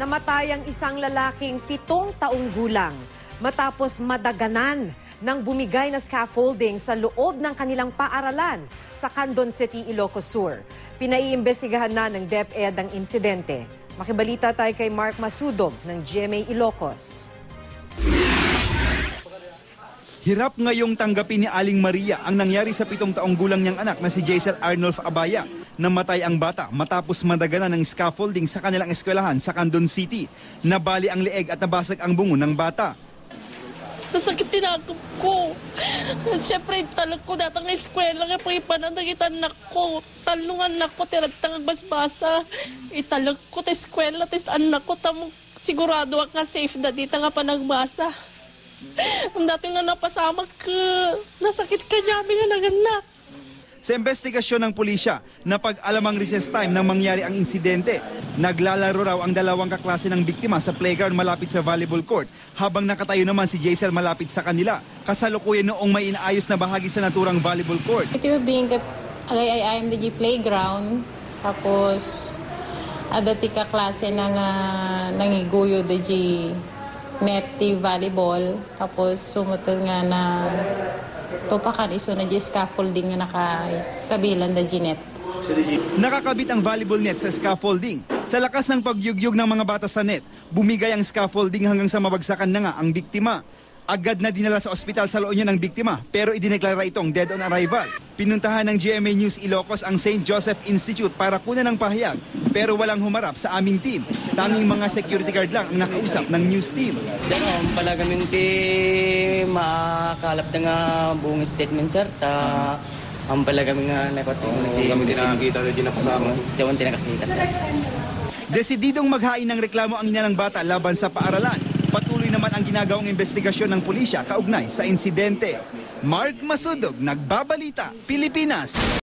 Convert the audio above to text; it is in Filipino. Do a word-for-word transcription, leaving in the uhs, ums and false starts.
namatay ang isang lalaking pitong taong gulang matapos madaganan nang bumigay na scaffolding sa loob ng kanilang paaralan sa Candon City, Ilocos Sur. Pinaiimbestigahan na ng DepEd ang insidente. Makibalita tayo kay Mark Masudog ng G M A Ilocos. Hirap ngayong tanggapin ni Aling Maria ang nangyari sa pitong taong gulang niyang anak na si Jaycel Arnulfo Abaya. Namatay ang bata matapos madaganan ng scaffolding sa kanilang eskwelahan sa Candon City. Nabali ang leeg at nabasag ang bungo ng bata. Nasakit tinakap ko. Siyempre, talag ko datang ng eskwela. Kaya pangipanan, nagitan ako. Talungan ako, tiratang basbasa. Italag ko ta eskwela, tis anak ko. Tamang sigurado ka safe na dita nga pa nagbasa. Ang dati nga napasama ka, nasakit ka niya, minanaganap. Sa investigasyon ng pulisya, napag-alamang recess time nang mangyari ang insidente. Naglalaro raw ang dalawang kaklase ng biktima sa playground malapit sa volleyball court, habang nakatayo naman si Jaycel malapit sa kanila, kasalukuyan noong may inaayos na bahagi sa naturang volleyball court. It will be that I M D G playground, tapos adati kaklase ng uh, nangiguyo the G neti volleyball, tapos sumutol nga na tupakan iso na di scaffolding nga nakakabilan na ginet. Nakakabit ang volleyball net sa scaffolding. Sa lakas ng pagyugyug ng mga bata sa net, bumigay ang scaffolding hanggang sa mabagsakan na nga ang biktima. Agad na dinala sa ospital sa Loonyo ng biktima, pero idineklara itong dead on arrival. Pinuntahan ng G M A News Ilocos ang Saint Joseph Institute para kunan ng pahayag, pero walang humarap sa aming team. Tanging mga security guard lang ang nakausap ng news team. Sir, um, pala gamin ti makakalap na nga buong statement, sir. Ta, um, pala gamin nga nakotin. Oh, gamin din nakakita, din napasama. Diyan din nakakita, sir. Desididong maghain ng reklamo ang ina ng bata laban sa paaralan. Patuloy naman ang ginagawang investigasyon ng pulisya kaugnay sa insidente. Mark Masudog, Nagbabalita, Pilipinas.